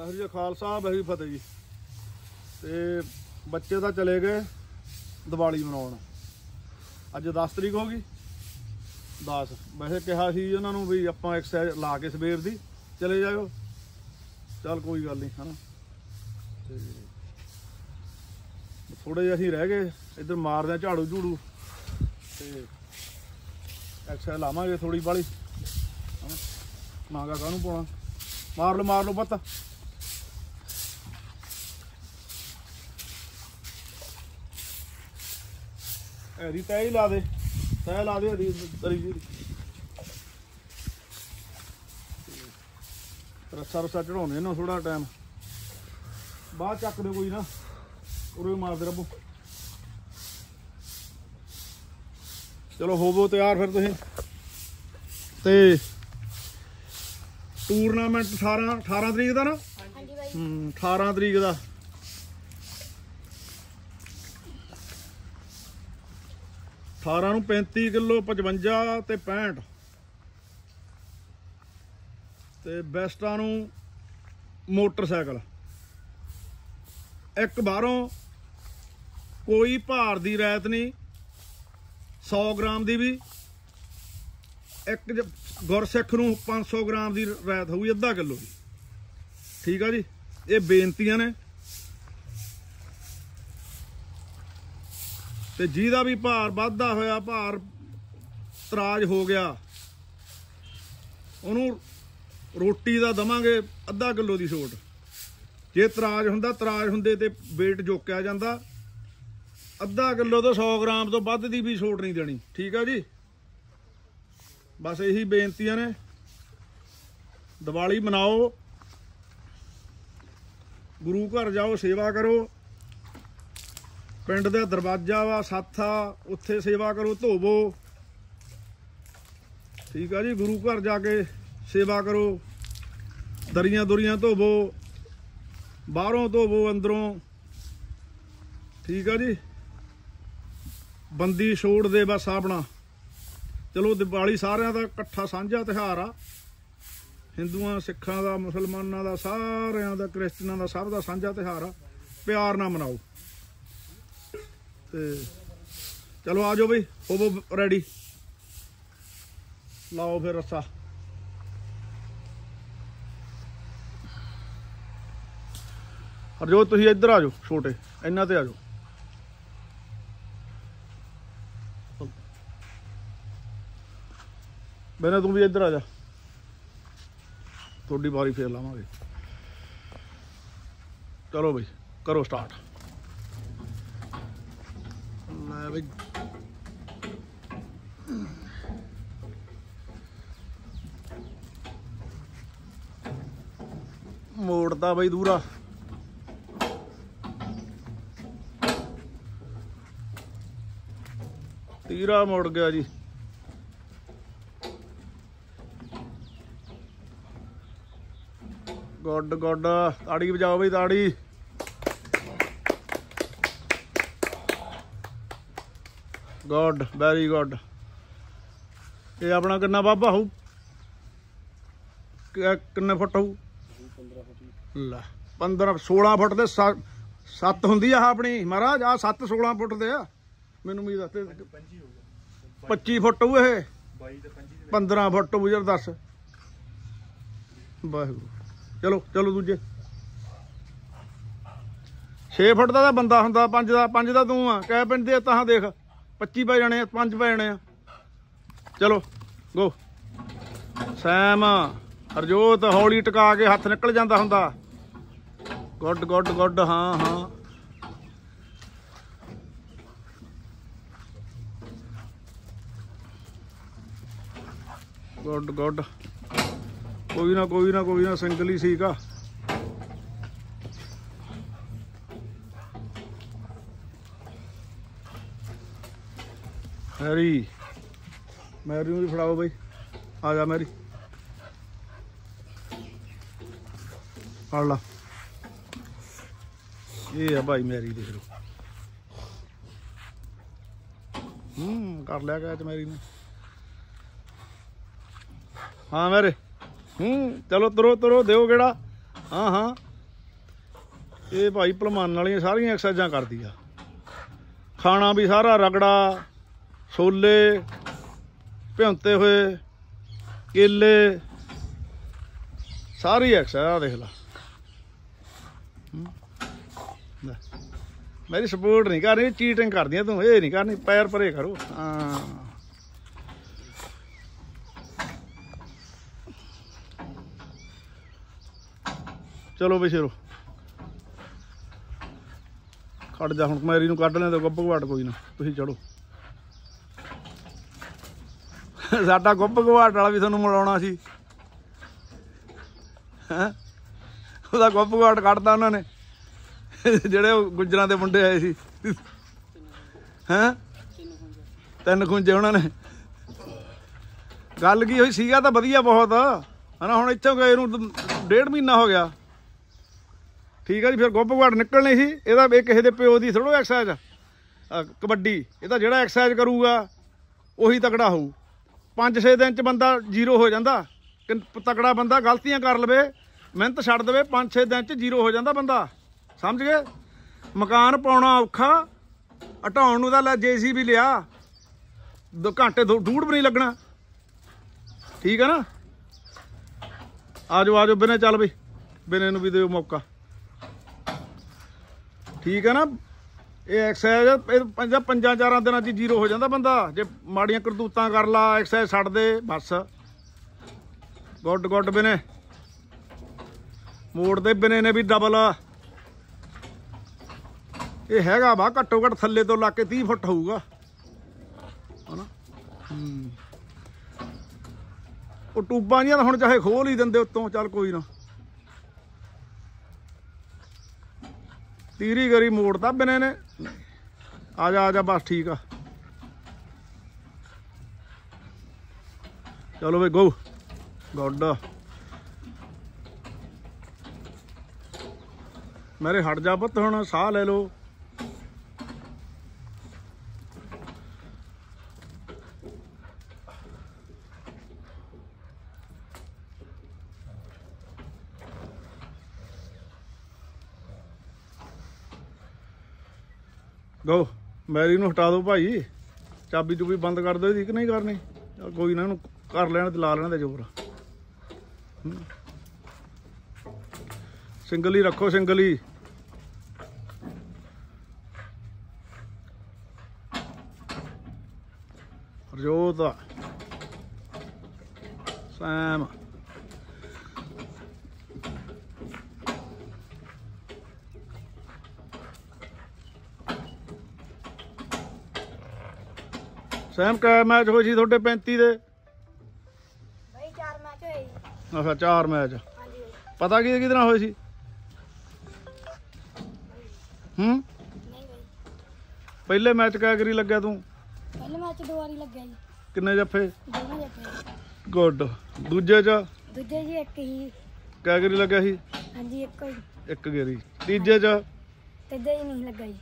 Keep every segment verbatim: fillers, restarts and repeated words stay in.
ਵਾਹਿਗੁਰੂ ਜੀ ਖਾਲਸਾ ਵਾਹਿਗੁਰੂ ਫਤਿਹ ਜੀ। ਤੇ ਬੱਚੇ ਤਾਂ ਚਲੇ ਗਏ ਦੀਵਾਲੀ ਮਨਾਉਣ। ਅੱਜ ਦਸ ਤਰੀਕ ਹੋ ਗਈ। ਦਸ ਵੈਸੇ ਕਿਹਾ ਸੀ ਉਹਨਾਂ ਨੂੰ ਵੀ ਆਪਾਂ ਐਕਸਰਸਾਈਜ਼ ਲਾ ਕੇ ਸਵੇਰ ਦੀ ਚਲੇ ਜਾਇਓ। ਚੱਲ ਕੋਈ ਗੱਲ ਨਹੀਂ, ਹੈ ਨਾ। ਤੇ ਥੋੜ੍ਹੇ ਜਿਹੇ ਅਸੀਂ ਰਹਿ ਗਏ, ਇੱਧਰ ਮਾਰਦੇ ਝਾੜੂ ਝੂੜੂ ਤੇ ਐਕਸਰਸਾਈਜ਼ ਲਾਵਾਂਗੇ ਥੋੜ੍ਹੀ ਬਾਹਲੀ। ਮਾਂਗਾ ਕਾਹਨੂੰ ਪਾਉਣਾ, ਮਾਰ ਲਓ ਮਾਰ ਲਓ ਪੱਤ। ਹੈਰੀ ਤੈ ਹੀ ਲਾ ਦੇ, ਤੈ ਲਾ ਦੇ ਹਰੀ ਤਰੀ। ਰੱਸਾ ਰੁੱਸਾ ਚੜਾਉਂਦੇ ਨਾ ਥੋੜਾ ਟਾਈਮ ਬਾਅਦ ਚੱਕ ਦਿਓ ਕੋਈ ਨਾ, ਉਰੇ ਮਾਰਦੇ ਰੱਬੋ। ਚਲੋ ਹੋਵੋ ਤਿਆਰ ਫਿਰ ਤੁਸੀਂ। ਤੇ ਟੂਰਨਾਮੈਂਟ ਅਠਾਰਾਂ ਅਠਾਰਾਂ ਤਰੀਕ ਦਾ ਨਾ। ਹਾਂਜੀ ਬਾਈ। ਹੂੰ ਅਠਾਰਾਂ ਤਰੀਕ ਦਾ। ਅਠਾਰਾਂ ਨੂੰ ਪੈਂਤੀ ਕਿਲੋ ਪਚਵੰਜਾ ਤੇ ਪੈਂਹਠ ਤੇ ਬੈਸਟਾਂ ਨੂੰ ਮੋਟਰਸਾਈਕਲ। ਇੱਕ ਬਾਹਰੋਂ ਕੋਈ ਭਾਰ ਦੀ ਰਿਆਇਤ ਨਹੀਂ, ਸੌ ਗ੍ਰਾਮ ਦੀ ਵੀ। ਇੱਕ ਗੁਰਸਿੱਖ ਨੂੰ ਪੰਜ ਸੌ ਗ੍ਰਾਮ ਦੀ ਰਿਆਇਤ ਹੋਊਗੀ, ਅੱਧਾ ਕਿਲੋ ਦੀ। ਠੀਕ ਆ ਜੀ, ਇਹ ਬੇਨਤੀਆਂ ਨੇ। ਤੇ ਜਿਹਦਾ ਵੀ ਭਾਰ ਵੱਧਦਾ ਹੋਇਆ, ਭਾਰ ਤਰਾਜ ਹੋ ਗਿਆ, ਉਹਨੂੰ ਰੋਟੀ ਦਾ ਦਵਾਂਗੇ ਅੱਧਾ ਕਿਲੋ ਦੀ ਛੋਟ। ਜੇ ਤਰਾਜ ਹੁੰਦਾ, ਤਰਾਜ ਹੁੰਦੇ ਤੇ weight ਜੋਕਿਆ ਜਾਂਦਾ। ਅੱਧਾ ਕਿਲੋ ਤੋਂ ਸੌ ਗ੍ਰਾਮ ਤੋਂ ਵੱਧ ਦੀ ਵੀ ਛੋਟ ਨਹੀਂ ਦੇਣੀ। ਠੀਕ ਆ ਜੀ, ਬਸ ਇਹੀ ਬੇਨਤੀਆਂ ਨੇ। ਦੀਵਾਲੀ ਮਨਾਓ, ਗੁਰੂ ਘਰ ਜਾਓ, ਸੇਵਾ ਕਰੋ। ਪਿੰਡ ਦਾ ਦਰਵਾਜ਼ਾ ਵਾ ਸਾਥਾ, ਉੱਥੇ ਸੇਵਾ ਕਰੋ, ਧੋਵੋ। ਠੀਕ ਆ ਜੀ, ਗੁਰੂ ਘਰ ਜਾ ਕੇ ਸੇਵਾ ਕਰੋ, ਦਰੀਆਂ ਦੁਰੀਆਂ ਧੋਵੋ, ਬਾਹਰੋਂ ਧੋਵੋ ਅੰਦਰੋਂ। ਠੀਕ ਆ ਜੀ, ਬੰਦੀ ਛੋੜ ਦੇ ਬਸ ਆਪਣਾ। ਚਲੋ ਦੀਵਾਲੀ ਸਾਰਿਆਂ ਦਾ ਇਕੱਠਾ ਸਾਂਝਾ ਤਿਉਹਾਰ ਆ, ਹਿੰਦੂਆਂ ਸਿੱਖਾਂ ਦਾ, ਮੁਸਲਮਾਨਾਂ ਦਾ, ਸਾਰਿਆਂ ਦਾ, ਕ੍ਰਿਸਚਨਾਂ ਦਾ, ਸਭ ਦਾ ਸਾਂਝਾ ਤਿਉਹਾਰ ਆ। ਪਿਆਰ ਨਾਲ ਮਨਾਓ। ਤੇ ਚਲੋ ਆ ਜਾਓ ਬਈ, ਹੋਵੋ ਰੈਡੀ। ਲਾਓ ਫਿਰ ਰੱਸਾ। ਹਰਜੋਤ ਤੁਸੀਂ ਇੱਧਰ ਆ ਜਾਓ, ਛੋਟੇ ਇਹਨਾਂ ਤੇ ਆ ਜਾਓ। ਬੈਨਾ ਤੂੰ ਵੀ ਇੱਧਰ ਆ ਜਾ, ਤੁਹਾਡੀ ਵਾਰੀ ਫੇਰ ਲਾਵਾਂਗੇ। ਚਲੋ ਬਈ ਕਰੋ ਸਟਾਰਟ। ਲੈ ਬਈ ਮੋੜਦਾ ਬਈ ਦੂਰਾ। ਤੀਰਾ ਮੋੜ ਗਿਆ ਜੀ। Good good. ਤਾੜੀ ਵਜਾਓ ਬਈ, ਤਾੜੀ। Good, very good. ਇਹ ਆਪਣਾ ਕਿੰਨਾ ਬਾਬਾ ਹੋਊ, ਕਿੰਨੇ ਫੁੱਟ ਹੋਊ? ਲੈ ਪੰਦਰਾਂ ਸੋਲਾਂ ਫੁੱਟ ਦੇ ਸੱਤ ਹੁੰਦੀ ਆ ਆਪਣੀ ਮਹਾਰਾਜ। ਆ ਸੱਤ ਸੋਲਾਂ ਫੁੱਟ ਦੇ ਆ, ਮੈਨੂੰ ਉਮੀਦ ਦੱਸਦੇ ਪੱਚੀ ਫੁੱਟ ਹੋਊ ਇਹ। ਪੰਦਰਾਂ ਫੁੱਟ ਹੋਊ ਯਾਰ, ਦੱਸ। ਵਾਹਿਗੁਰੂ। ਚਲੋ ਚਲੋ ਦੂਜੇ। ਛੇ ਫੁੱਟ ਦਾ ਤਾਂ ਬੰਦਾ ਹੁੰਦਾ, ਪੰਜ ਦਾ ਪੰਜ ਦਾ ਤੂੰ ਆ। ਕਹਿ ਪਿੰਡ ਦੇ ਤਾਂ ਦੇਖ ਪੱਚੀ ਪੈ ਜਾਣੇ ਆ, ਪੰਜ ਪੈ ਜਾਣੇ ਆ। ਚਲੋ ਗੋ। ਸੈਮ ਹਰਜੋਤ ਹੌਲੀ ਟਿਕਾ ਕੇ ਹੱਥ ਨਿਕਲ ਜਾਂਦਾ ਹੁੰਦਾ। Good good good. ਹਾਂ ਹਾਂ ਗੁੱਡ ਗੁੱਡ। ਕੋਈ ਨਾ ਕੋਈ ਨਾ ਕੋਈ ਨਾ ਸਿੰਗਲ ਹੀ ਠੀਕ ਆ। ਹੈਰੀ ਮੈਰੀ ਨੂੰ ਵੀ ਫੜਾਓ ਬਈ, ਆ ਜਾ ਮੈਰੀ, ਫੜ ਲਾ। ਇਹ ਆ ਭਾਈ ਮੈਰੀ, ਦੇਖ ਲਓ। ਹੂੰ ਕਰ ਲਿਆ ਕੈਚ ਮੈਰੀ ਨੇ। ਹਾਂ ਮੈਰੇ। ਹੂੰ ਚਲੋ ਤੁਰੋ ਤੁਰੋ, ਦਿਓ ਗੇੜਾ। ਹਾਂ ਹਾਂ ये भाई भलमान वाली सारिया एक्सरसाइजा करती है। खाना भी सारा रगड़ा, छोले भुनते हुए, केले, सारी एक्सरसाइज। देख ला मेरी सपोर्ट नहीं करनी, चीटिंग कर दी तू, ये नहीं करनी, पैर परे करो। हाँ चलो बे शेरो खड़ जा, हुण मेरी नूं कढ लें ते गुप्प घवाट कोई ना, तुसीं चढ़ो। साडा गुप्प घवाट वाला भी तुहानूं मिलाउणा सी, हैं उहदा गुप्प घवाट कढता उन्हां ने ਜਿਹੜੇ ਗੁੱਜਰਾਂ ਦੇ ਮੁੰਡੇ ਆਏ ਸੀ, ਹੈਂ ਤਿੰਨ ਖੁੰਝੇ ਉਹਨਾਂ ਨੇ। ਗੱਲ ਕੀ ਹੋਈ ਸੀਗਾ ਤਾਂ ਵਧੀਆ ਬਹੁਤ ਹਨਾ, ਹੁਣ ਇੱਥੋਂ ਗਏ ਨੂੰ ਡੇਢ ਮਹੀਨਾ ਹੋ ਗਿਆ, ਠੀਕ ਆ ਜੀ। ਫਿਰ ਗੁੱਪ ਘਾਟ ਨਿਕਲਣੀ ਸੀ, ਇਹਦਾ ਇਹ ਕਿਸੇ ਦੇ ਪਿਓ ਦੀ ਥੋੜੋ ਐਕਸਰਸਾਈਜ਼ ਕਬੱਡੀ, ਇਹਦਾ ਜਿਹੜਾ ਐਕਸਰਸਾਈਜ਼ ਕਰੂਗਾ ਉਹੀ ਤਕੜਾ ਹੋਊ। ਪੰਜ ਛੇ ਦਿਨ 'ਚ ਬੰਦਾ ਜ਼ੀਰੋ ਹੋ ਜਾਂਦਾ, ਤਕੜਾ ਬੰਦਾ ਗਲਤੀਆਂ ਕਰ ਲਵੇ, ਮਿਹਨਤ ਛੱਡ ਦੇਵੇ, ਪੰਜ ਛੇ ਦਿਨ 'ਚ ਜ਼ੀਰੋ ਹੋ ਜਾਂਦਾ ਬੰਦਾ, समझ गए। मकान पाना औखा, हटाउन नूं तां जे सी बी लिया, दो घंटे डूढ़ भी नहीं लगना, ठीक है ना। आ जाओ आ जाओ बिने, चल बी बिने नूं भी दिओ मौका, ठीक है ना। ये एक्सरसाइज पंजा चार दिन च जीरो हो जाता बंदा, जे माड़ियां करतूतां कर ला, एक्सरसाइज छड्ड दे, बस। गुड गुड बिने मोड़ दे, बिने ने भी डबल ये हैगा वा, घट्टो घट्ट थले तो लाके तीह फुट होगा है ना। वो टूबा जी हम चाहे खोल ही देंदे उत्तों, चल कोई ना, तीरी गरी मोड़ता बिने ने। आ जा आ जा बस, ठीक आ, चलो भाई गो गुड। मेरे हट जा पुत, हुण साह ले लो। गो मैरी नूं हटा दो भाई, चाबी चुबी बंद कर दो, कि नहीं करनी, कोई ना कर लैण ला लैण दे जोर। सिंगल ही रखो, सिंगल ही। हरजोत सैम ਸੈਮ ਕਾ ਮੈਚ ਹੋਈ ਸੀ ਤੁਹਾਡੇ पैंतीस ਦੇ ਬਈ? ਚਾਰ ਮੈਚ ਹੋਏ ਸੀ। ਅੱਛਾ ਚਾਰ ਮੈਚ, ਹਾਂਜੀ। ਪਤਾ ਕਿਹਦੇ ਕਿਹਦੇ ਨਾਲ ਹੋਏ ਸੀ? ਹੂੰ ਪਹਿਲੇ ਮੈਚ ਕਾ ਗਰੀ ਲੱਗਿਆ ਤੂੰ? ਪਹਿਲੇ ਮੈਚ ਦੋ ਵਾਰੀ ਲੱਗਿਆ ਜੀ। ਕਿੰਨੇ ਜੱਫੇ? ਦੋਵੇਂ ਜੱਫੇ। ਗੁੱਡ। ਦੂਜੇ ਚ? ਦੂਜੇ ਜੀ ਇੱਕ ਹੀ ਕਾ ਗਰੀ ਲੱਗਿਆ ਸੀ, ਹਾਂਜੀ ਇੱਕ ਹੀ, ਇੱਕ ਗਰੀ। ਤੀਜੇ ਚ? ਤੀਜੇ ਹੀ ਨਹੀਂ ਲੱਗਾ ਜੀ,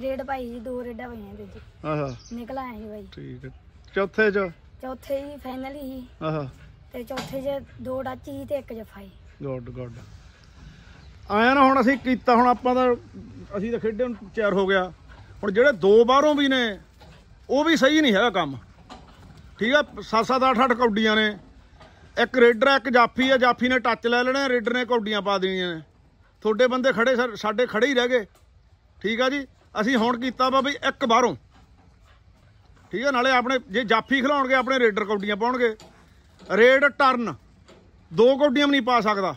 ਰੇਡ ਪਾਈ ਜੀ, ਦੋ ਰੇਡਾਂ ਪਈਆਂ ਤੀਜੇ, ਆਹਾ ਨਿਕਲ ਆਇਆ ਸੀ ਬਾਈ, ਠੀਕ ਹੈ। ਚੌਥੇ ਚ? ਚੌਥੇ ਹੀ ਫਾਈਨਲ ਹੀ, ਆਹਾ ਤੇ ਚੌਥੇ ਚ ਦੋ ਡੱਚ ਹੀ ਤੇ ਇੱਕ ਜੱਫਾ ਹੀ। Good good. ਆਇਆ ਨਾ ਹੁਣ ਅਸੀਂ ਕੀਤਾ, ਹੁਣ ਆਪਾਂ ਤਾਂ ਅਸੀਂ ਤਾਂ ਖੇਡੇ ਨੂੰ ਤਿਆਰ ਹੋ ਗਿਆ। ਹੁਣ ਜਿਹੜੇ ਦੋ ਬਾਹਰੋਂ ਵੀ ਨੇ ਉਹ ਵੀ ਸਹੀ ਨਹੀਂ ਹੈਗਾ ਕੰਮ, ਠੀਕ ਆ। ਸੱਤ ਸੱਤ ਅੱਠ ਅੱਠ ਕੌਡੀਆਂ ਨੇ, ਇੱਕ ਰੇਡਰ ਹੈ, ਇੱਕ ਜਾਫੀ ਆ, ਜਾਫੀ ਨੇ ਟੱਚ ਲੈ ਲੈਣੇ, ਰੇਡਰ ਨੇ ਕੌਡੀਆਂ ਪਾ ਦੇਣੀਆਂ ਨੇ। ਤੁਹਾਡੇ ਬੰਦੇ ਖੜੇ ਸਾਡੇ ਖੜੇ ਹੀ ਰਹਿ ਗਏ, ठीक है जी। असी हुण कीता वा बई एक बाहरों, ठीक है, नाले अपने जे जाफी खिलाउणगे अपने रेडर कौडियां पाउणगे, रेड टर्न दो कौडियां भी नहीं पा सकदा,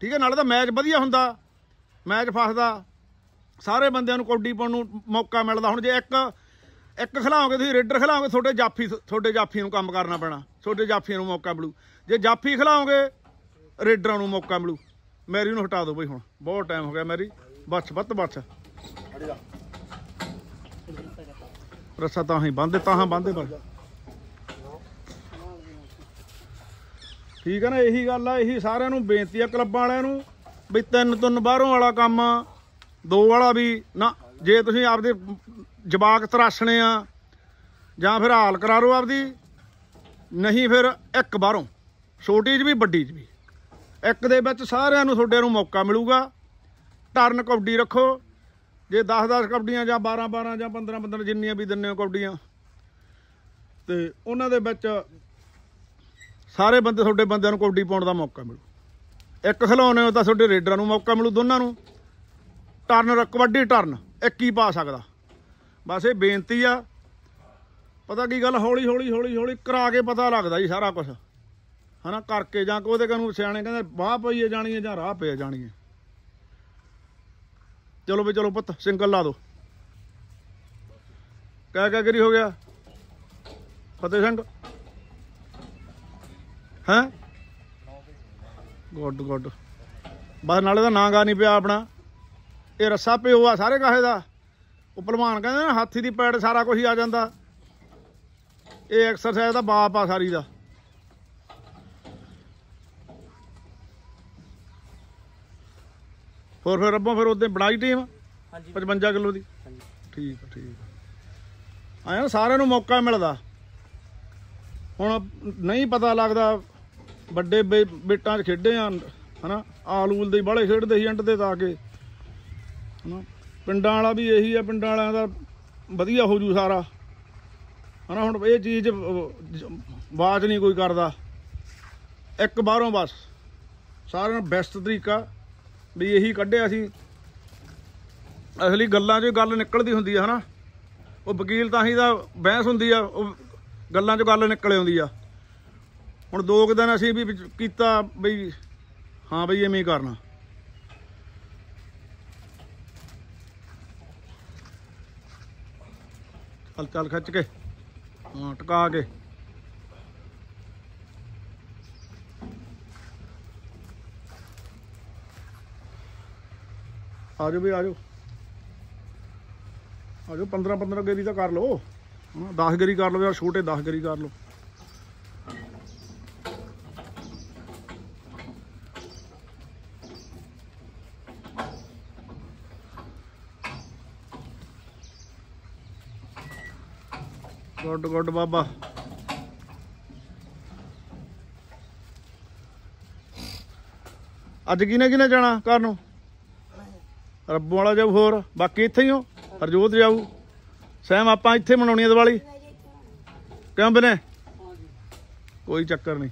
ठीक है। नाले तां मैच वधिया हुंदा, मैच फसदा, सारे बंदिआं नूं कौडी पाउण नूं मौका मिलदा। हुण जे एक एक खिलाओगे तुसीं, रेडर खिलाओगे, थोड़े जाफी थोड़े जाफियां नूं काम करना पैना, थोड़े जाफियां नूं मौका मिलू। जे जाफी खिलाओगे रेडरां नूं मौका मिलू। मैरी नूं हटा दो बई, हुण बहुत टाइम हो गया मैरी, बच बत बच। रस्सा तां ही बंधे, तां बंधे, ठीक है ना। यही गल है, यही सारिआं नूं बेनती है क्लबां वालिआं नूं भी तीन तीन बाहरों वाला काम दो वाला भी ना। जे तुसीं आपदे जवाक तरासणे आ जां फिर हाल करा लो आपदी, नहीं फिर एक बाहरों, छोटी च भी वड्डी च भी, एक दे विच सारिआं नूं तुहाडे नूं मौका मिलूगा। टर्न कबड्डी रखो, जे दस दस कबड्डियां जां बारह बारह जां पंद्रह पंद्रह जिन्नियां भी दिंदे हो कबड्डियां, ते उन्हां दे विच सारे बंदे तुहाडे बंदिआं नूं कबड्डी पाउण दा मौका मिलू। एक खिलाउने हो तां तुहाडे रेडरां नूं मौका मिलू, दोनां नूं टर्न कबड्डी टर्न एक ही पा सकदा। बस ये बेनती आ, पता की गल हौली हौली हौली हौली करा के पता लगदा जी सारा कुछ है ना, करके जां कोहदे कानून सियाणे कहंदे बाह पईए जाणी है जां राह पे जाणी है। चलो भी चलो पुत सिंगल ला दो, क्या क्या करी हो गया फतेह सिंह, हैं गुड गुड। बस नाले दा नां गा नहीं पिया अपना, ये रस्सा पिओ आ सारे काहे दा, वो भलवान कहंदे ना हाथी दी पैड़ सारा कुछ ही आ जांदा, ये एक्सरसाइज दा बाप आ सारी दा। और फिर रब्बों फिर उदे बनाई टीम पचवंजा किलो की, ठीक ठीक आया सारे नूं मौका मिलता। हुण नहीं पता लगता बड़े बे बेटां च खेडे आ है ना, आल ऊल दे बड़े खेडदे ही एंड ते ताके है ना, पिंडां वाला भी यही है, पिंडां वालियां दा वधिया हो जू सारा है ना। हुण ये चीज़ बात नहीं कोई करता, एक बाहरों बस सारे नाल बेस्ट तरीका भी यही कढ़िया सी। असली गल्लां चों गल निकलदी हुंदी है ना, वो वकील ताहीं दा बहस हुंदी आ, वो गल्लां चों गल निकल आउंदी आ। हुण दो क दिन असीं भी कीता बई हाँ बई इवें करना। चल चल खिच के हाँ टका के आ जाओ भी आ जाओ आ जाओ, पंद्रह पंद्रह गेरी तो कर लो है ना, दस गेरी कर लो यार, छोटे दस गेरी कर लो। गुड गुड बाबा, अज किने किने जाना करनों रब्बों वाला जाऊ, होर बाकी इत्थे ही हो हरजोत जाऊ सैम, आपां इत्थे मनाउणी दिवाली क्यों बने, कोई चक्कर नहीं।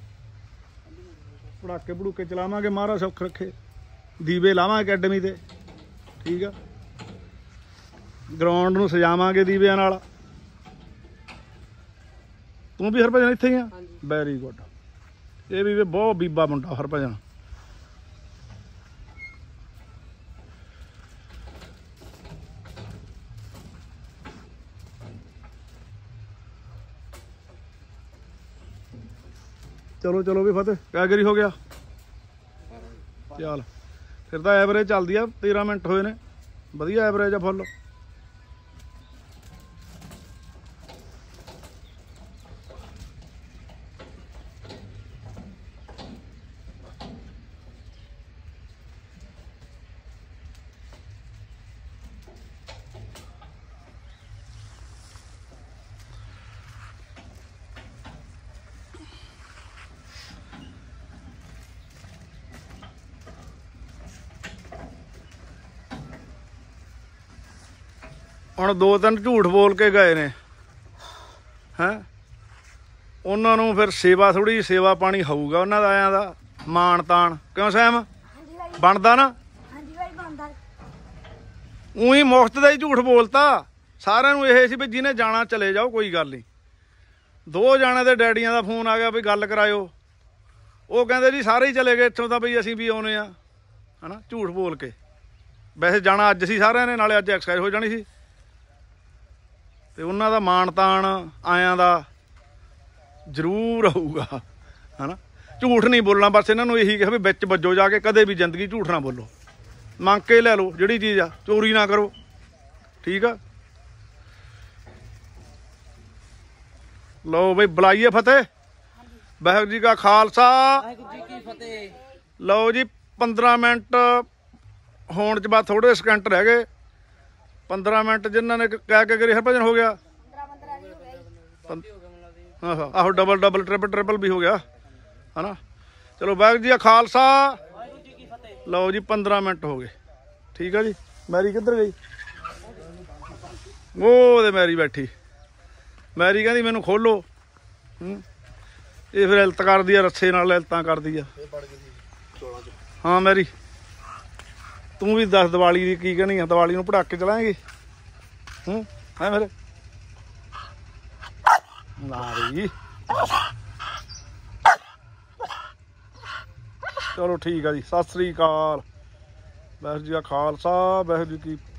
पड़ाके पड़ूके चलावांगे महाराज सुख रखे, दीवे लावांगे अकैडमी ते, ठीक है ग्राउंड नूं सजावांगे दीविआं नाल। तूं भी हरभजन इत्थे ही आ, वैरी गुड, ये भी बहुत बीबा मुंडा हरभजन। चलो चलो भी फतेह क्या करी हो गया, चल फिर तो एवरेज चलती है, तेरह मिनट होए ने वधिया एवरेज है फुल। ਹੁਣ दो तीन झूठ बोल के गए ने हैं, उन्होंने फिर सेवा थोड़ी सेवा पानी होऊगा उन्हों का, आया का मान तान क्यों सैम बनता ना, उ मुफ्त का ही झूठ बोलता सारे ये भी, जिन्हें जाना चले जाओ कोई गल नहीं। दो जाने के डैडिया का फोन आ गया भी गल करायो, वो कहते जी सारे ही चले गए इतों तो बी असी भी आने है ना, झूठ बोल के। वैसे जाना अज सी सारे ने, नाले अज एक्सरसाइज हो जानी सी, तो उन्हों का मान तान आया का जरूर होगा है ना। झूठ नहीं बोलना, बस इन्हों यही कहा भी बिच बजो जाके, कदे भी जिंदगी झूठ ना बोलो, मंग के लै लो जिहड़ी चीज़ आ, चोरी ना करो, ठीक है। लो बई बुलाइए फतेह, वाहिगुरू जी का खालसा लो जी। पंद्रह मिनट होने च बाद थोड़े सेकंड रह गए, पंद्रह मिनट जिन्होंने कह के करी हरभजन हो गया, आहो डबल डबल ट्रिपल ट्रिपल भी हो गया है ना। चलो वाहिगुरू जी का खालसा, लो जी पंद्रह मिनट हो गए। ठीक है जी। मैरी किधर गई? वो तो मैरी बैठी, मैरी कहती मैनू खोलो। ये फिर इलत करती है, रस्से नाल इलतां करती है। हाँ मैरी तू भी दस दिवाली की की कहनी है, दिवाली में पटाके चलाएंगे? हूँ है मेरे नारी। चलो ठीक है जी, सत श्री अकाल। वाहिगुरू जी का खालसा वाहिगुरू जी की।